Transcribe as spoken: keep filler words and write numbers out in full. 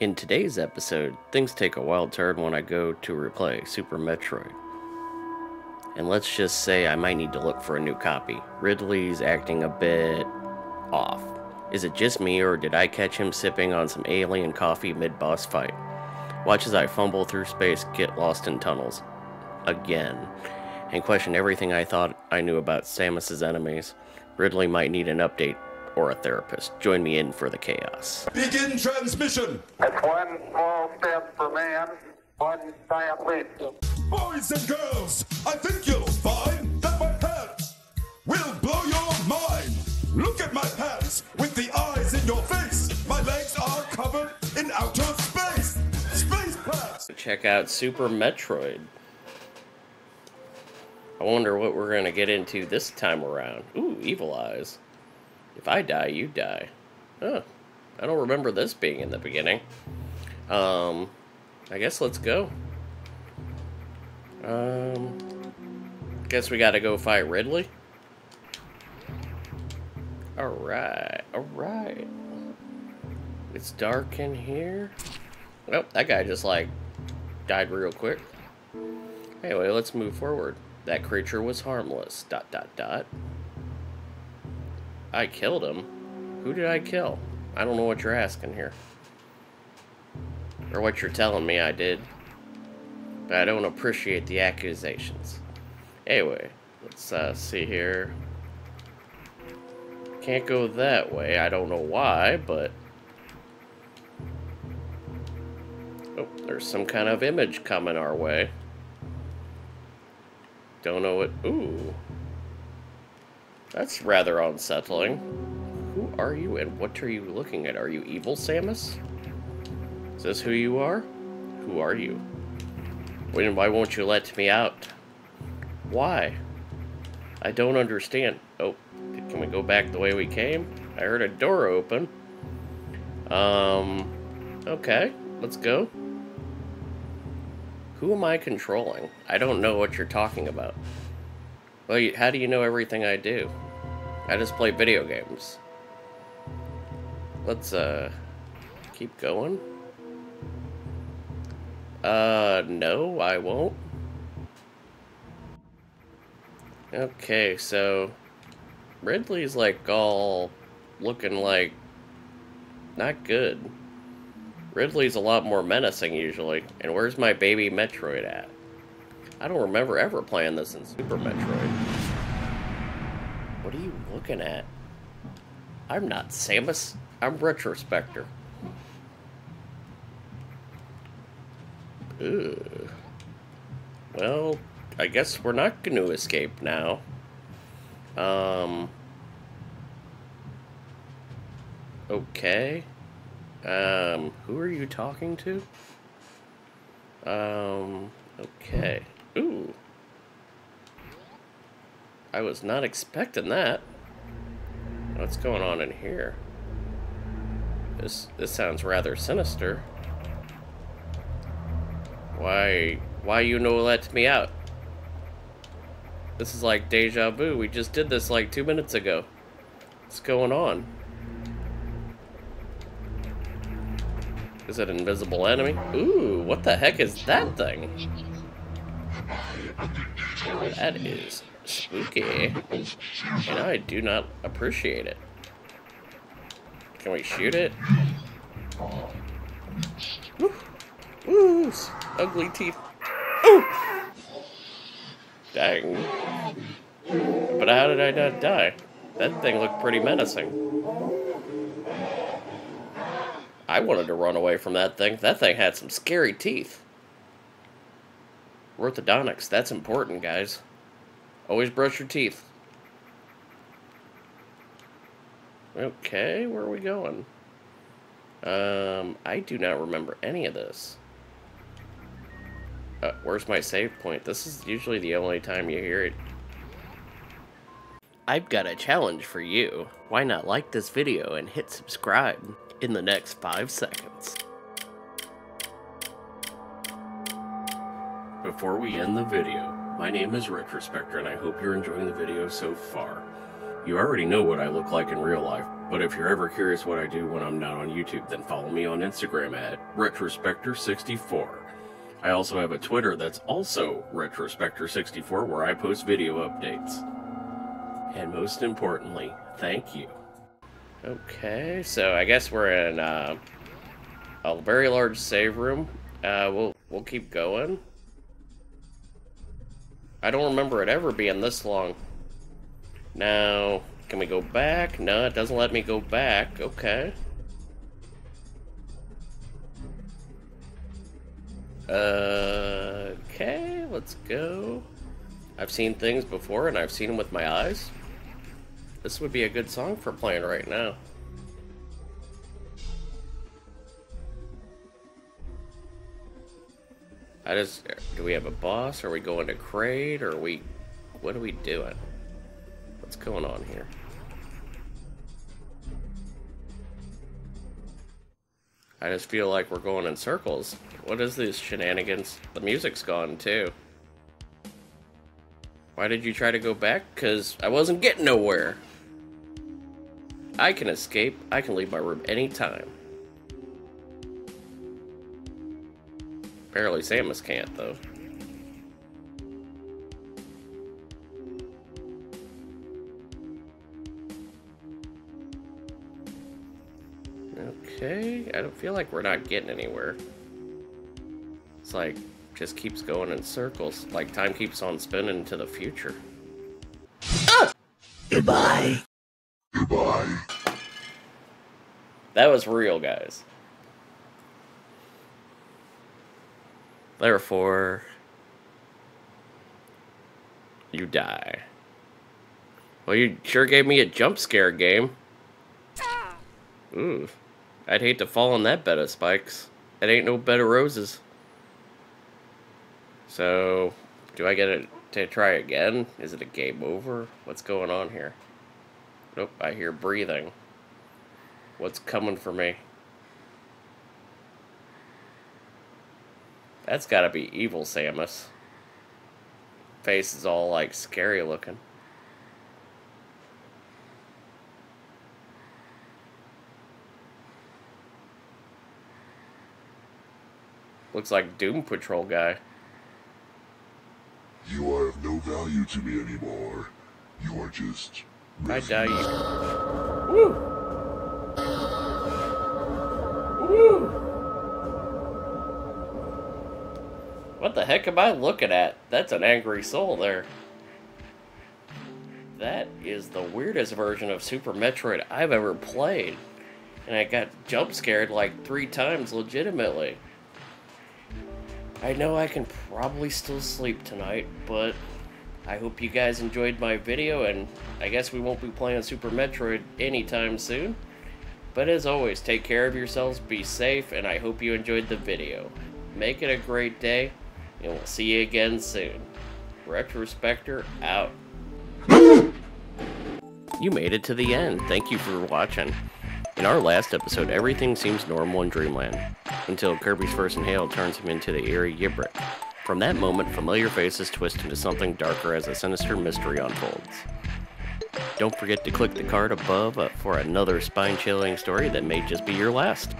In today's episode, things take a wild turn when I go to replay Super Metroid. And let's just say I might need to look for a new copy. Ridley's acting a bit off. Is it just me, or did I catch him sipping on some alien coffee mid-boss fight? Watch as I fumble through space, get lost in tunnels. Again. And question everything I thought I knew about Samus's enemies. Ridley might need an update. Or a therapist. Join me in for the chaos. Begin transmission. That's one small step for man, one giant leap. Boys and girls, I think you'll find that my pants will blow your mind. Look at my pants with the eyes in your face. My legs are covered in outer space. Space pants. Check out Super Metroid. I wonder what we're gonna get into this time around. Ooh, evil eyes. If I die, you die. Huh. I don't remember this being in the beginning. Um, I guess let's go. Um, guess we gotta go fight Ridley. Alright, alright. It's dark in here. Well, that guy just, like, died real quick. Anyway, let's move forward. That creature was harmless. Dot, dot, dot. I killed him. Who did I kill? I don't know what you're asking here. Or what you're telling me I did. But I don't appreciate the accusations. Anyway, let's uh, see here. Can't go that way. I don't know why, but... Oh, there's some kind of image coming our way. Don't know what... Ooh. That's rather unsettling. Who are you and what are you looking at? Are you evil, Samus? Is this who you are? Who are you? When and why won't you let me out? Why? I don't understand. Oh, can we go back the way we came? I heard a door open. Um, okay, let's go. Who am I controlling? I don't know what you're talking about. Well, you, how do you know everything I do? I just play video games. Let's, uh, keep going. Uh, no, I won't. Okay, so... Ridley's, like, all looking, like, not good. Ridley's a lot more menacing, usually. And where's my baby Metroid at? I don't remember ever playing this in Super Metroid. What are you looking at? I'm not Samus. I'm Retrospectre. Ugh. Well, I guess we're not going to escape now. Um. Okay. Um, who are you talking to? Um, okay. Ooh. I was not expecting that. What's going on in here? This this sounds rather sinister. Why why you no let me out? This is like deja vu. We just did this like two minutes ago. What's going on? Is it an invisible enemy? Ooh, what the heck is that thing? That is spooky, and I do not appreciate it. Can we shoot it? Woo! Woo! Ugly teeth. Ooh! Dang. But how did I not die? That thing looked pretty menacing. I wanted to run away from that thing. That thing had some scary teeth. Orthodontics, that's important, guys. Always brush your teeth. Okay, where are we going? Um, I do not remember any of this. Uh, where's my save point? This is usually the only time you hear it. I've got a challenge for you. Why not like this video and hit subscribe in the next five seconds? Before we end the video, my name is Retrospectre and I hope you're enjoying the video so far. You already know what I look like in real life, but if you're ever curious what I do when I'm not on YouTube, then follow me on Instagram at Retrospectre sixty-four. I also have a Twitter that's also Retrospectre sixty-four, where I post video updates. And most importantly, thank you. Okay, so I guess we're in uh, a very large save room. Uh, we'll we'll keep going. I don't remember it ever being this long. Now, can we go back? No, it doesn't let me go back. Okay. Uh, okay, let's go. I've seen things before, and I've seen them with my eyes. This would be a good song for playing right now. I just... do we have a boss? Are we going to crate? Or are we... what are we doing? What's going on here? I just feel like we're going in circles. What is these shenanigans? The music's gone, too. Why did you try to go back? Because I wasn't getting nowhere. I can escape. I can leave my room anytime. Apparently Samus can't, though. Okay, I don't feel like we're not getting anywhere. It's like, just keeps going in circles. Like, time keeps on spinning to the future. Ah! Goodbye. Goodbye. That was real, guys. Therefore, you die. Well, you sure gave me a jump scare game. Ooh. I'd hate to fall on that bed of spikes. It ain't no bed of roses. So, do I get it to try again? Is it a game over? What's going on here? Nope, I hear breathing. What's coming for me? That's gotta be evil Samus. Face is all, like, scary looking. Looks like Doom Patrol guy. You are of no value to me anymore. You are just... I die. You. Woo! Woo! What the heck am I looking at? That's an angry soul there. That is the weirdest version of Super Metroid I've ever played. And I got jump scared like three times legitimately. I know I can probably still sleep tonight, but I hope you guys enjoyed my video, and I guess we won't be playing Super Metroid anytime soon. But as always, take care of yourselves, be safe, and I hope you enjoyed the video. Make it a great day, and we'll see you again soon. Retrospectre out. You made it to the end. Thank you for watching. In our last episode, everything seems normal in Dreamland, until Kirby's first inhale turns him into the eerie Ybrik. From that moment, familiar faces twist into something darker as a sinister mystery unfolds. Don't forget to click the card above for another spine-chilling story that may just be your last.